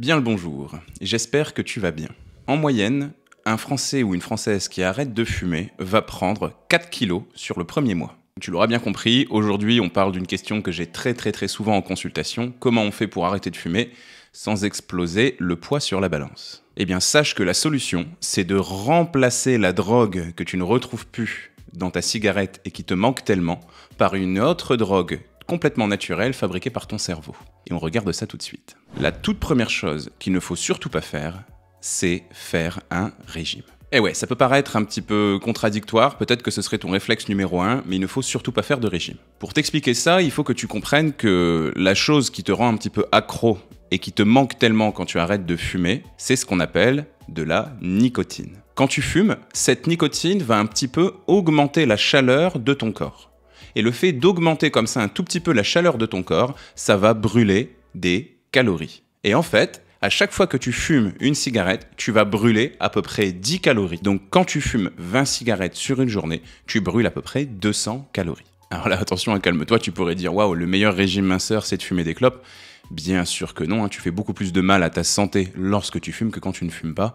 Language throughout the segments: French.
Bien le bonjour, j'espère que tu vas bien. En moyenne, un Français ou une Française qui arrête de fumer va prendre 4 kilos sur le premier mois. Tu l'auras bien compris, aujourd'hui on parle d'une question que j'ai très souvent en consultation, comment on fait pour arrêter de fumer sans exploser le poids sur la balance? Eh bien sache que la solution, c'est de remplacer la drogue que tu ne retrouves plus dans ta cigarette et qui te manque tellement par une autre drogue complètement naturel, fabriqué par ton cerveau. Et on regarde ça tout de suite. La toute première chose qu'il ne faut surtout pas faire, c'est faire un régime. Et ouais, ça peut paraître un petit peu contradictoire, peut-être que ce serait ton réflexe numéro 1, mais il ne faut surtout pas faire de régime. Pour t'expliquer ça, il faut que tu comprennes que la chose qui te rend un petit peu accro et qui te manque tellement quand tu arrêtes de fumer, c'est ce qu'on appelle de la nicotine. Quand tu fumes, cette nicotine va un petit peu augmenter la chaleur de ton corps. Et le fait d'augmenter comme ça un tout petit peu la chaleur de ton corps, ça va brûler des calories. Et en fait, à chaque fois que tu fumes une cigarette, tu vas brûler à peu près 10 calories. Donc quand tu fumes 20 cigarettes sur une journée, tu brûles à peu près 200 calories. Alors là, attention, calme-toi, tu pourrais dire « Waouh, le meilleur régime minceur, c'est de fumer des clopes ». Bien sûr que non, hein, tu fais beaucoup plus de mal à ta santé lorsque tu fumes que quand tu ne fumes pas.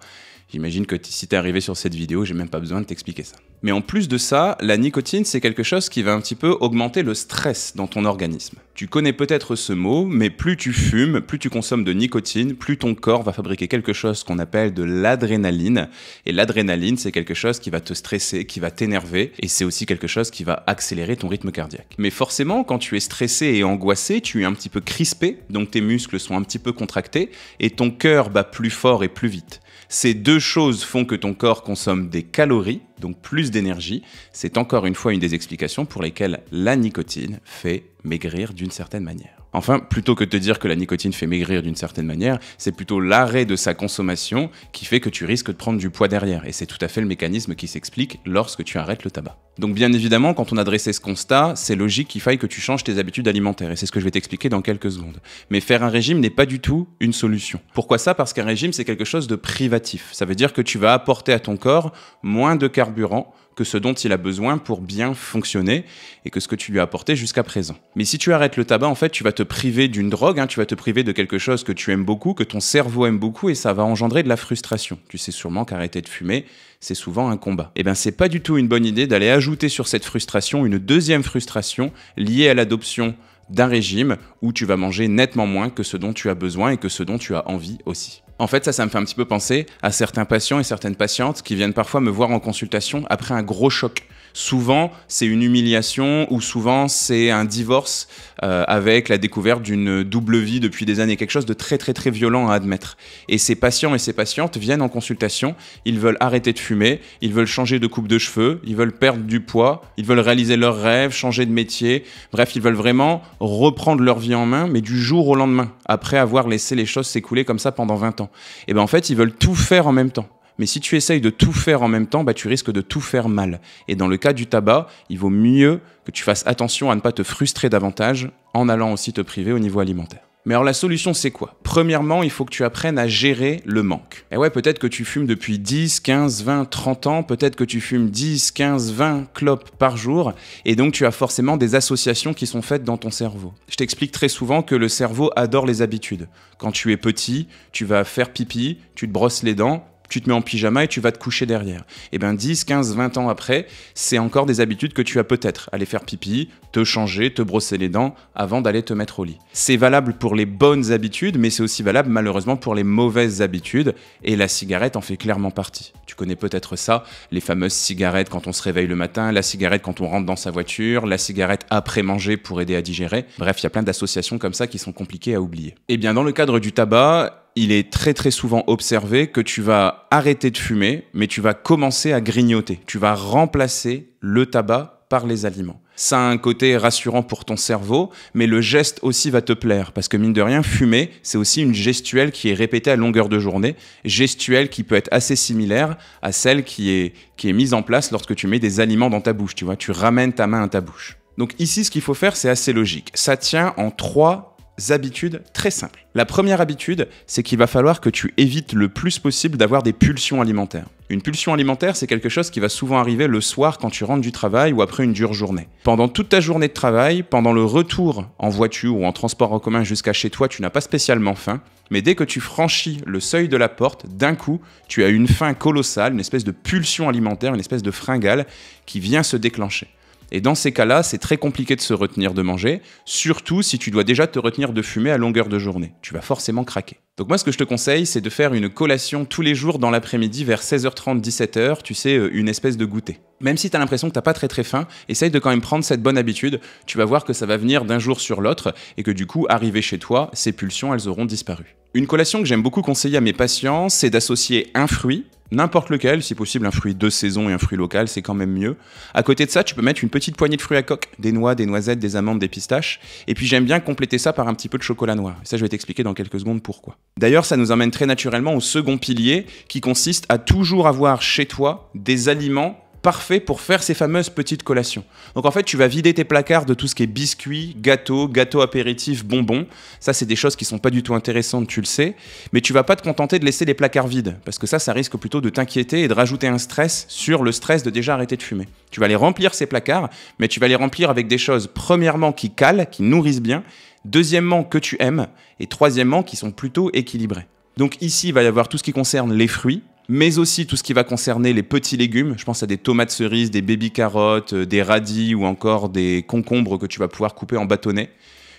J'imagine que si t'es arrivé sur cette vidéo, j'ai même pas besoin de t'expliquer ça. Mais en plus de ça, la nicotine, c'est quelque chose qui va un petit peu augmenter le stress dans ton organisme. Tu connais peut-être ce mot, mais plus tu fumes, plus tu consommes de nicotine, plus ton corps va fabriquer quelque chose qu'on appelle de l'adrénaline. Et l'adrénaline, c'est quelque chose qui va te stresser, qui va t'énerver, et c'est aussi quelque chose qui va accélérer ton rythme cardiaque. Mais forcément, quand tu es stressé et angoissé, tu es un petit peu crispé, donc tes muscles sont un petit peu contractés, et ton cœur bat plus fort et plus vite. Ces deux choses font que ton corps consomme des calories, donc plus d'énergie. C'est encore une fois une des explications pour lesquelles la nicotine fait maigrir d'une certaine manière. Enfin, plutôt que de te dire que la nicotine fait maigrir d'une certaine manière, c'est plutôt l'arrêt de sa consommation qui fait que tu risques de prendre du poids derrière. Et c'est tout à fait le mécanisme qui s'explique lorsque tu arrêtes le tabac. Donc bien évidemment, quand on a dressé ce constat, c'est logique qu'il faille que tu changes tes habitudes alimentaires. Et c'est ce que je vais t'expliquer dans quelques secondes. Mais faire un régime n'est pas du tout une solution. Pourquoi ça? Parce qu'un régime, c'est quelque chose de privatif. Ça veut dire que tu vas apporter à ton corps moins de carburant que ce dont il a besoin pour bien fonctionner et que ce que tu lui as apporté jusqu'à présent. Mais si tu arrêtes le tabac, en fait, tu vas te priver d'une drogue, hein, tu vas te priver de quelque chose que tu aimes beaucoup, que ton cerveau aime beaucoup, et ça va engendrer de la frustration. Tu sais sûrement qu'arrêter de fumer, c'est souvent un combat. Et bien, c'est pas du tout une bonne idée d'aller ajouter sur cette frustration une deuxième frustration liée à l'adoption d'un régime où tu vas manger nettement moins que ce dont tu as besoin et que ce dont tu as envie aussi. En fait, ça me fait un petit peu penser à certains patients et certaines patientes qui viennent parfois me voir en consultation après un gros choc. Souvent, c'est une humiliation ou souvent, c'est un divorce avec la découverte d'une double vie depuis des années, quelque chose de très violent à admettre. Et ces patients et ces patientes viennent en consultation, ils veulent arrêter de fumer, ils veulent changer de coupe de cheveux, ils veulent perdre du poids, ils veulent réaliser leurs rêves, changer de métier, bref, ils veulent vraiment reprendre leur vie en main, mais du jour au lendemain, après avoir laissé les choses s'écouler comme ça pendant 20 ans. Et bien en fait, ils veulent tout faire en même temps. Mais si tu essayes de tout faire en même temps, bah, tu risques de tout faire mal. Et dans le cas du tabac, il vaut mieux que tu fasses attention à ne pas te frustrer davantage en allant aussi te priver au niveau alimentaire. Mais alors la solution, c'est quoi? Premièrement, il faut que tu apprennes à gérer le manque. Et ouais, peut-être que tu fumes depuis 10, 15, 20, 30 ans, peut-être que tu fumes 10, 15, 20 clopes par jour, et donc tu as forcément des associations qui sont faites dans ton cerveau. Je t'explique très souvent que le cerveau adore les habitudes. Quand tu es petit, tu vas faire pipi, tu te brosses les dents, tu te mets en pyjama et tu vas te coucher derrière. Et bien 10, 15, 20 ans après, c'est encore des habitudes que tu as peut-être. Aller faire pipi, te changer, te brosser les dents avant d'aller te mettre au lit. C'est valable pour les bonnes habitudes, mais c'est aussi valable malheureusement pour les mauvaises habitudes. Et la cigarette en fait clairement partie. Tu connais peut-être ça, les fameuses cigarettes quand on se réveille le matin, la cigarette quand on rentre dans sa voiture, la cigarette après manger pour aider à digérer. Bref, il y a plein d'associations comme ça qui sont compliquées à oublier. Et bien dans le cadre du tabac, il est très souvent observé que tu vas arrêter de fumer, mais tu vas commencer à grignoter. Tu vas remplacer le tabac par les aliments. Ça a un côté rassurant pour ton cerveau, mais le geste aussi va te plaire. Parce que mine de rien, fumer, c'est aussi une gestuelle qui est répétée à longueur de journée. Gestuelle qui peut être assez similaire à celle qui est mise en place lorsque tu mets des aliments dans ta bouche. Tu vois, tu ramènes ta main à ta bouche. Donc ici, ce qu'il faut faire, c'est assez logique. Ça tient en trois habitudes très simples. La première habitude, c'est qu'il va falloir que tu évites le plus possible d'avoir des pulsions alimentaires. Une pulsion alimentaire, c'est quelque chose qui va souvent arriver le soir quand tu rentres du travail ou après une dure journée. Pendant toute ta journée de travail, pendant le retour en voiture ou en transport en commun jusqu'à chez toi, tu n'as pas spécialement faim, mais dès que tu franchis le seuil de la porte, d'un coup, tu as une faim colossale, une espèce de pulsion alimentaire, une espèce de fringale qui vient se déclencher. Et dans ces cas-là, c'est très compliqué de se retenir de manger, surtout si tu dois déjà te retenir de fumer à longueur de journée. Tu vas forcément craquer. Donc moi, ce que je te conseille, c'est de faire une collation tous les jours dans l'après-midi vers 16h30, 17h, tu sais, une espèce de goûter. Même si tu as l'impression que tu n'as pas très faim, essaye de quand même prendre cette bonne habitude. Tu vas voir que ça va venir d'un jour sur l'autre et que du coup, arrivé chez toi, ces pulsions, elles auront disparu. Une collation que j'aime beaucoup conseiller à mes patients, c'est d'associer un fruit, n'importe lequel, si possible un fruit de saison et un fruit local, c'est quand même mieux. À côté de ça, tu peux mettre une petite poignée de fruits à coque, des noix, des noisettes, des amandes, des pistaches. Et puis j'aime bien compléter ça par un petit peu de chocolat noir. Et ça, je vais t'expliquer dans quelques secondes pourquoi. D'ailleurs, ça nous emmène très naturellement au second pilier qui consiste à toujours avoir chez toi des aliments parfaits pour faire ces fameuses petites collations. Donc en fait, tu vas vider tes placards de tout ce qui est biscuits, gâteaux, gâteaux apéritifs, bonbons. Ça, c'est des choses qui sont pas du tout intéressantes, tu le sais. Mais tu vas pas te contenter de laisser les placards vides parce que ça risque plutôt de t'inquiéter et de rajouter un stress sur le stress de déjà arrêter de fumer. Tu vas les remplir ces placards, mais tu vas les remplir avec des choses, premièrement, qui calent, qui nourrissent bien, deuxièmement, que tu aimes et troisièmement, qui sont plutôt équilibrées. Donc ici, il va y avoir tout ce qui concerne les fruits, mais aussi tout ce qui va concerner les petits légumes. Je pense à des tomates cerises, des baby carottes, des radis ou encore des concombres que tu vas pouvoir couper en bâtonnets.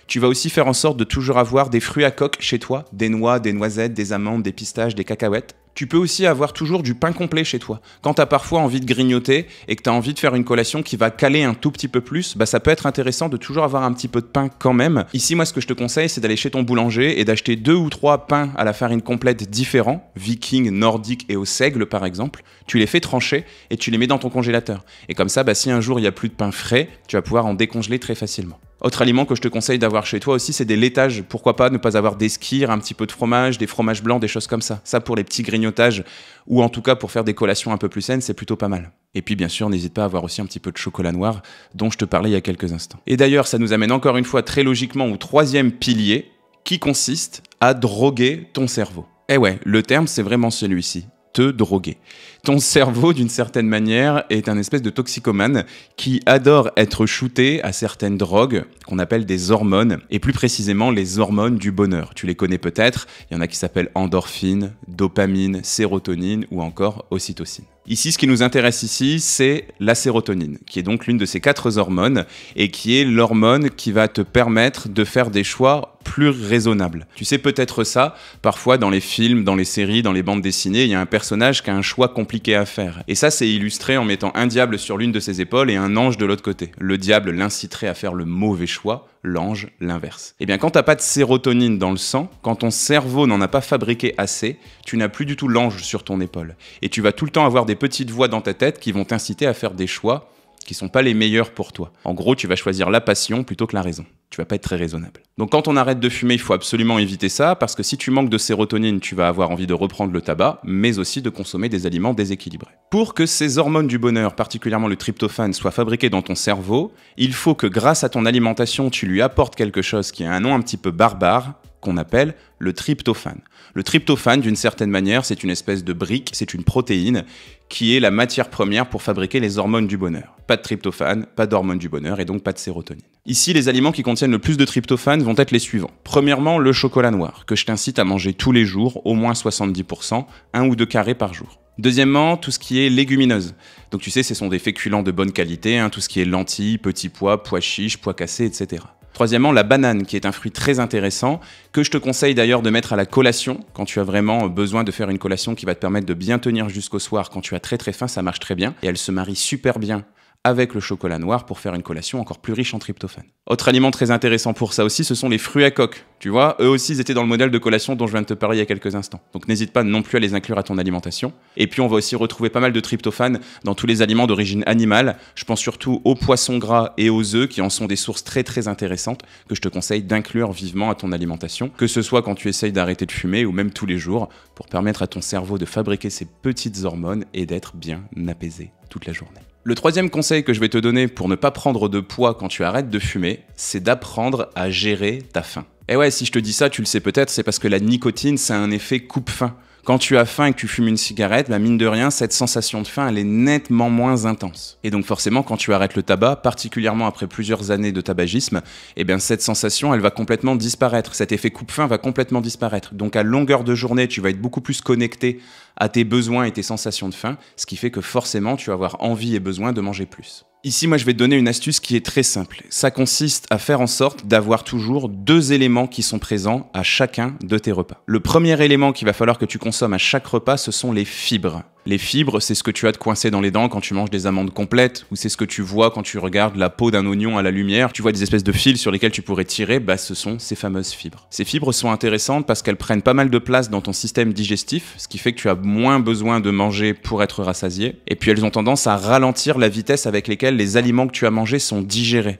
Tu vas aussi faire en sorte de toujours avoir des fruits à coque chez toi, des noix, des noisettes, des amandes, des pistaches, des cacahuètes. Tu peux aussi avoir toujours du pain complet chez toi. Quand tu as parfois envie de grignoter et que tu as envie de faire une collation qui va caler un tout petit peu plus, bah ça peut être intéressant de toujours avoir un petit peu de pain quand même. Ici, moi, ce que je te conseille, c'est d'aller chez ton boulanger et d'acheter 2 ou 3 pains à la farine complète différents, viking, nordique et au seigle par exemple. Tu les fais trancher et tu les mets dans ton congélateur. Et comme ça, bah, si un jour il n'y a plus de pain frais, tu vas pouvoir en décongeler très facilement. Autre aliment que je te conseille d'avoir chez toi aussi, c'est des laitages. Pourquoi pas ne pas avoir d'esquire, un petit peu de fromage, des fromages blancs, des choses comme ça. Ça, pour les petits grignotages ou en tout cas pour faire des collations un peu plus saines, c'est plutôt pas mal. Et puis bien sûr, n'hésite pas à avoir aussi un petit peu de chocolat noir dont je te parlais il y a quelques instants. Et d'ailleurs, ça nous amène encore une fois très logiquement au troisième pilier qui consiste à droguer ton cerveau. Eh ouais, le terme, c'est vraiment celui-ci. Te droguer. Ton cerveau, d'une certaine manière, est un espèce de toxicomane qui adore être shooté à certaines drogues qu'on appelle des hormones, et plus précisément les hormones du bonheur. Tu les connais peut-être, il y en a qui s'appellent endorphine, dopamine, sérotonine ou encore ocytocine. Ici, ce qui nous intéresse ici, c'est la sérotonine, qui est donc l'une de ces 4 hormones et qui est l'hormone qui va te permettre de faire des choix plus raisonnables. Tu sais peut-être ça, parfois dans les films, dans les séries, dans les bandes dessinées, il y a un personnage qui a un choix compliqué à faire. Et ça, c'est illustré en mettant un diable sur l'une de ses épaules et un ange de l'autre côté. Le diable l'inciterait à faire le mauvais choix, l'ange l'inverse. Et bien, quand t'as pas de sérotonine dans le sang, quand ton cerveau n'en a pas fabriqué assez, tu n'as plus du tout l'ange sur ton épaule. Et tu vas tout le temps avoir des petites voix dans ta tête qui vont t'inciter à faire des choix qui sont pas les meilleurs pour toi. En gros, tu vas choisir la passion plutôt que la raison. Tu vas pas être très raisonnable. Donc quand on arrête de fumer, il faut absolument éviter ça parce que si tu manques de sérotonine, tu vas avoir envie de reprendre le tabac, mais aussi de consommer des aliments déséquilibrés. Pour que ces hormones du bonheur, particulièrement le tryptophane, soient fabriquées dans ton cerveau, il faut que grâce à ton alimentation, tu lui apportes quelque chose qui a un nom un petit peu barbare, qu'on appelle le tryptophane. Le tryptophane, d'une certaine manière, c'est une espèce de brique, c'est une protéine qui est la matière première pour fabriquer les hormones du bonheur. Pas de tryptophane, pas d'hormones du bonheur et donc pas de sérotonine. Ici, les aliments qui contiennent le plus de tryptophane vont être les suivants. Premièrement, le chocolat noir, que je t'incite à manger tous les jours, au moins 70%, 1 ou 2 carrés par jour. Deuxièmement, tout ce qui est légumineuse. Donc tu sais, ce sont des féculents de bonne qualité, hein, tout ce qui est lentilles, petits pois, pois chiches, pois cassés, etc. Troisièmement, la banane, qui est un fruit très intéressant, que je te conseille d'ailleurs de mettre à la collation, quand tu as vraiment besoin de faire une collation qui va te permettre de bien tenir jusqu'au soir, quand tu as très faim, ça marche très bien, et elle se marie super bien avec le chocolat noir pour faire une collation encore plus riche en tryptophane. Autre aliment très intéressant pour ça aussi, ce sont les fruits à coque. Tu vois, eux aussi, ils étaient dans le modèle de collation dont je viens de te parler il y a quelques instants. Donc n'hésite pas non plus à les inclure à ton alimentation. Et puis on va aussi retrouver pas mal de tryptophane dans tous les aliments d'origine animale. Je pense surtout aux poissons gras et aux œufs qui en sont des sources très intéressantes que je te conseille d'inclure vivement à ton alimentation, que ce soit quand tu essayes d'arrêter de fumer ou même tous les jours, pour permettre à ton cerveau de fabriquer ses petites hormones et d'être bien apaisé toute la journée. Le troisième conseil que je vais te donner pour ne pas prendre de poids quand tu arrêtes de fumer, c'est d'apprendre à gérer ta faim. Et ouais, si je te dis ça, tu le sais peut-être, c'est parce que la nicotine, ça a un effet coupe-faim. Quand tu as faim et que tu fumes une cigarette, bah mine de rien, cette sensation de faim, elle est nettement moins intense. Et donc forcément, quand tu arrêtes le tabac, particulièrement après plusieurs années de tabagisme, eh bien cette sensation, elle va complètement disparaître. Cet effet coupe-faim va complètement disparaître. Donc à longueur de journée, tu vas être beaucoup plus connecté à tes besoins et tes sensations de faim, ce qui fait que forcément, tu vas avoir envie et besoin de manger plus. Ici, moi, je vais te donner une astuce qui est très simple. Ça consiste à faire en sorte d'avoir toujours deux éléments qui sont présents à chacun de tes repas. Le premier élément qu'il va falloir que tu consommes à chaque repas, ce sont les fibres. Les fibres, c'est ce que tu as de coincé dans les dents quand tu manges des amandes complètes, ou c'est ce que tu vois quand tu regardes la peau d'un oignon à la lumière. Tu vois des espèces de fils sur lesquels tu pourrais tirer, bah ce sont ces fameuses fibres. Ces fibres sont intéressantes parce qu'elles prennent pas mal de place dans ton système digestif, ce qui fait que tu as moins besoin de manger pour être rassasié. Et puis elles ont tendance à ralentir la vitesse avec laquelle les aliments que tu as mangés sont digérés.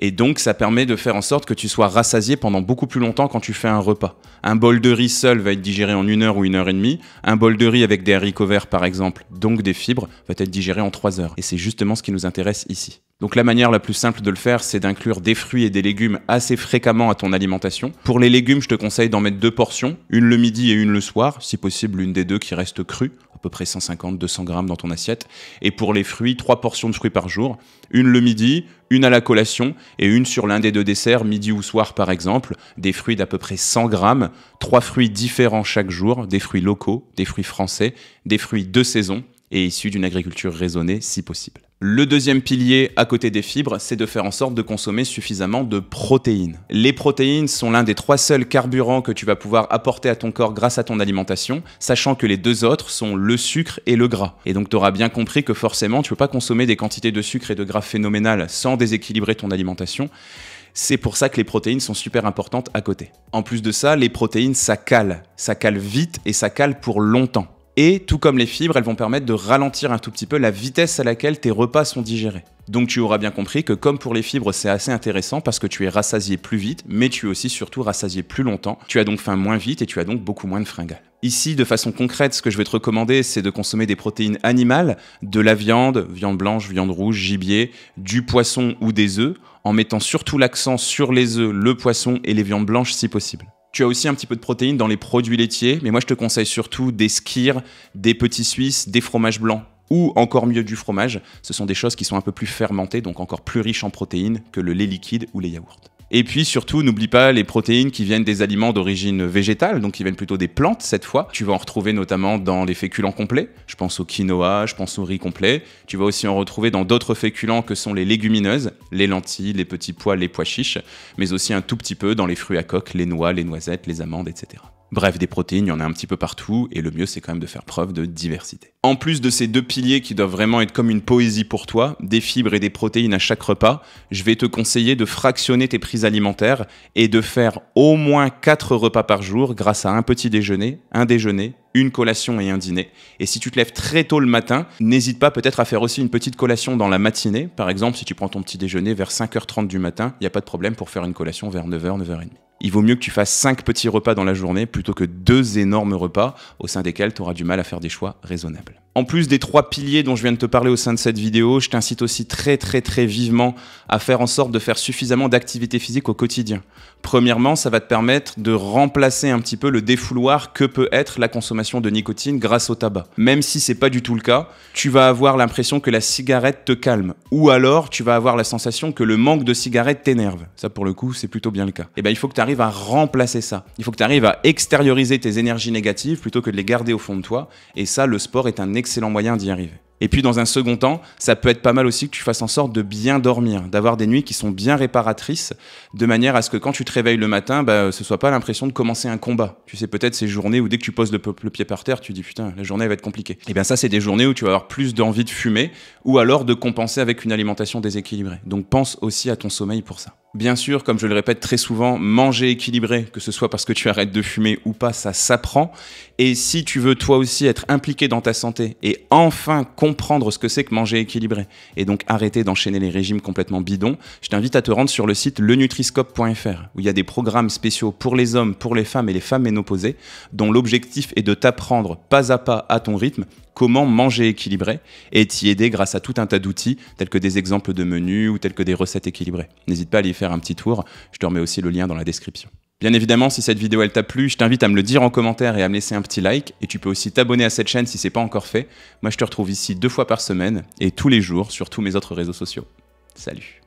Et donc ça permet de faire en sorte que tu sois rassasié pendant beaucoup plus longtemps quand tu fais un repas. Un bol de riz seul va être digéré en 1 heure ou 1 heure et demie. Un bol de riz avec des haricots verts par exemple, donc des fibres, va être digéré en 3 heures. Et c'est justement ce qui nous intéresse ici. Donc la manière la plus simple de le faire, c'est d'inclure des fruits et des légumes assez fréquemment à ton alimentation. Pour les légumes, je te conseille d'en mettre 2 portions, une le midi et une le soir, si possible l'une des deux qui reste crue, à peu près 150-200 grammes dans ton assiette. Et pour les fruits, 3 portions de fruits par jour, une le midi, une à la collation et une sur l'un des 2 desserts, midi ou soir par exemple, des fruits d'à peu près 100 grammes, 3 fruits différents chaque jour, des fruits locaux, des fruits français, des fruits de saison et issus d'une agriculture raisonnée si possible. Le deuxième pilier à côté des fibres, c'est de faire en sorte de consommer suffisamment de protéines. Les protéines sont l'un des 3 seuls carburants que tu vas pouvoir apporter à ton corps grâce à ton alimentation, sachant que les 2 autres sont le sucre et le gras. Et donc tu auras bien compris que forcément tu ne peux pas consommer des quantités de sucre et de gras phénoménales sans déséquilibrer ton alimentation. C'est pour ça que les protéines sont super importantes à côté. En plus de ça, les protéines ça cale vite et ça cale pour longtemps. Et tout comme les fibres, elles vont permettre de ralentir un tout petit peu la vitesse à laquelle tes repas sont digérés. Donc tu auras bien compris que comme pour les fibres, c'est assez intéressant parce que tu es rassasié plus vite, mais tu es aussi surtout rassasié plus longtemps. Tu as donc faim moins vite et tu as donc beaucoup moins de fringales. Ici, de façon concrète, ce que je vais te recommander, c'est de consommer des protéines animales, de la viande, viande blanche, viande rouge, gibier, du poisson ou des œufs, en mettant surtout l'accent sur les œufs, le poisson et les viandes blanches si possible. Tu as aussi un petit peu de protéines dans les produits laitiers, mais moi je te conseille surtout des skyrs, des petits suisses, des fromages blancs ou encore mieux du fromage. Ce sont des choses qui sont un peu plus fermentées, donc encore plus riches en protéines que le lait liquide ou les yaourts. Et puis surtout, n'oublie pas les protéines qui viennent des aliments d'origine végétale, donc qui viennent plutôt des plantes cette fois. Tu vas en retrouver notamment dans les féculents complets. Je pense au quinoa, je pense au riz complet. Tu vas aussi en retrouver dans d'autres féculents que sont les légumineuses, les lentilles, les petits pois, les pois chiches, mais aussi un tout petit peu dans les fruits à coque, les noix, les noisettes, les amandes, etc. Bref, des protéines, il y en a un petit peu partout, et le mieux, c'est quand même de faire preuve de diversité. En plus de ces 2 piliers qui doivent vraiment être comme une poésie pour toi, des fibres et des protéines à chaque repas, je vais te conseiller de fractionner tes prises alimentaires et de faire au moins 4 repas par jour grâce à un petit déjeuner, un déjeuner, une collation et un dîner. Et si tu te lèves très tôt le matin, n'hésite pas peut-être à faire aussi une petite collation dans la matinée. Par exemple, si tu prends ton petit déjeuner vers 5h30 du matin, il n'y a pas de problème pour faire une collation vers 9h, 9h30. Il vaut mieux que tu fasses 5 petits repas dans la journée plutôt que 2 énormes repas au sein desquels tu auras du mal à faire des choix raisonnables. En plus des 3 piliers dont je viens de te parler au sein de cette vidéo, je t'incite aussi très vivement à faire en sorte de faire suffisamment d'activité physique au quotidien. Premièrement, ça va te permettre de remplacer un petit peu le défouloir que peut être la consommation de nicotine grâce au tabac. Même si c'est pas du tout le cas, tu vas avoir l'impression que la cigarette te calme, ou alors tu vas avoir la sensation que le manque de cigarette t'énerve. Ça pour le coup, c'est plutôt bien le cas. Et ben il faut que tu arrives à remplacer ça. Il faut que tu arrives à extérioriser tes énergies négatives plutôt que de les garder au fond de toi. Et ça, le sport est un excellent moyen d'y arriver. Et puis dans un second temps, ça peut être pas mal aussi que tu fasses en sorte de bien dormir, d'avoir des nuits qui sont bien réparatrices, de manière à ce que quand tu te réveilles le matin, bah, ce soit pas l'impression de commencer un combat. Tu sais, peut-être ces journées où dès que tu poses le pied par terre, tu dis putain, la journée elle va être compliquée. Et bien ça, c'est des journées où tu vas avoir plus d'envie de fumer ou alors de compenser avec une alimentation déséquilibrée. Donc pense aussi à ton sommeil pour ça. Bien sûr, comme je le répète très souvent, manger équilibré, que ce soit parce que tu arrêtes de fumer ou pas, ça s'apprend. Et si tu veux toi aussi être impliqué dans ta santé et enfin comprendre ce que c'est que manger équilibré et donc arrêter d'enchaîner les régimes complètement bidons, je t'invite à te rendre sur le site lenutriscope.fr où il y a des programmes spéciaux pour les hommes, pour les femmes et les femmes ménopausées dont l'objectif est de t'apprendre pas à pas à ton rythme comment manger équilibré et t'y aider grâce à tout un tas d'outils tels que des exemples de menus ou tels que des recettes équilibrées. N'hésite pas à aller y faire un petit tour, je te remets aussi le lien dans la description. Bien évidemment, si cette vidéo elle t'a plu, je t'invite à me le dire en commentaire et à me laisser un petit like. Et tu peux aussi t'abonner à cette chaîne si c'est pas encore fait. Moi je te retrouve ici 2 fois par semaine et tous les jours sur tous mes autres réseaux sociaux. Salut!